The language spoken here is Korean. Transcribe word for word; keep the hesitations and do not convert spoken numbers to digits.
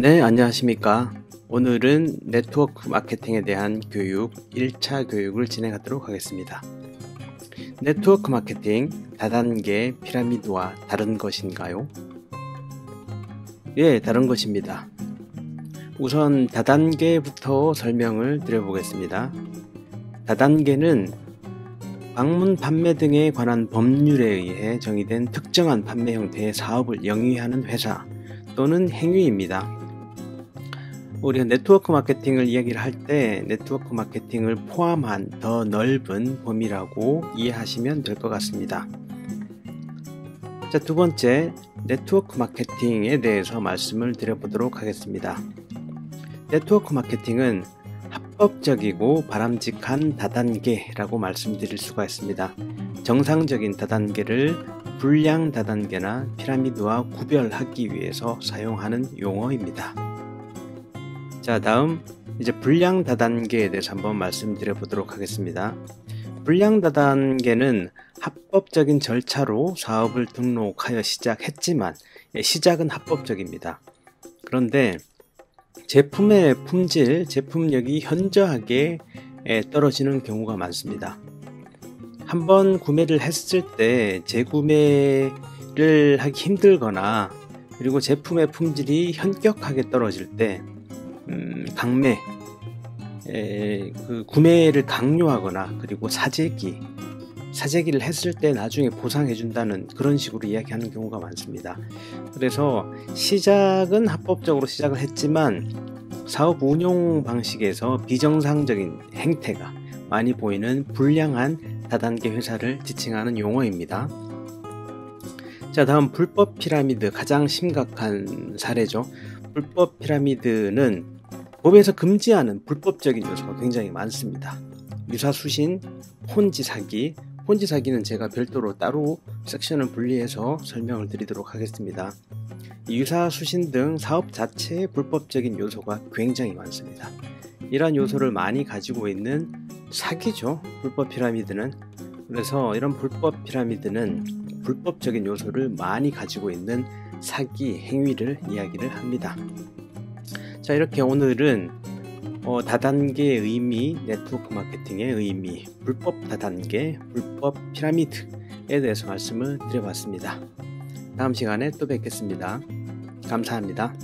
네, 안녕하십니까. 오늘은 네트워크 마케팅에 대한 교육 일 차 교육을 진행하도록 하겠습니다. 네트워크 마케팅 다단계 피라미드와 다른 것인가요? 예, 다른 것입니다. 우선 다단계부터 설명을 드려보겠습니다. 다단계는 방문 판매 등에 관한 법률에 의해 정의된 특정한 판매 형태의 사업을 영위하는 회사 또는 행위입니다. 우리가 네트워크 마케팅을 이야기를 할 때 네트워크 마케팅을 포함한 더 넓은 범위라고 이해하시면 될 것 같습니다. 자, 두 번째, 네트워크 마케팅에 대해서 말씀을 드려보도록 하겠습니다. 네트워크 마케팅은 합법적이고 바람직한 다단계라고 말씀드릴 수가 있습니다. 정상적인 다단계를 불량 다단계나 피라미드와 구별하기 위해서 사용하는 용어입니다. 자, 다음 이제 불량 다단계에 대해서 한번 말씀드려 보도록 하겠습니다. 불량 다단계는 합법적인 절차로 사업을 등록하여 시작했지만 시작은 합법적입니다. 그런데 제품의 품질, 제품력이 현저하게 떨어지는 경우가 많습니다. 한번 구매를 했을 때 재구매를 하기 힘들거나 그리고 제품의 품질이 현격하게 떨어질 때 음, 강매, 에, 그 구매를 강요하거나 그리고 사재기, 사재기를 했을 때 나중에 보상해준다는 그런 식으로 이야기하는 경우가 많습니다. 그래서 시작은 합법적으로 시작을 했지만 사업 운용 방식에서 비정상적인 행태가 많이 보이는 불량한 다단계 회사를 지칭하는 용어입니다. 자, 다음 불법 피라미드, 가장 심각한 사례죠. 불법 피라미드는 법에서 금지하는 불법적인 요소가 굉장히 많습니다. 유사수신, 혼지사기, 혼지사기는 제가 별도로 따로 섹션을 분리해서 설명을 드리도록 하겠습니다. 유사수신 등 사업 자체의 불법적인 요소가 굉장히 많습니다. 이러한 요소를 많이 가지고 있는 사기죠, 불법 피라미드는. 그래서 이런 불법 피라미드는 불법적인 요소를 많이 가지고 있는 사기 행위를 이야기를 합니다. 자, 이렇게 오늘은 어, 다단계의 의미, 네트워크 마케팅의 의미, 불법 다단계, 불법 피라미드에 대해서 말씀을 드려봤습니다. 다음 시간에 또 뵙겠습니다. 감사합니다.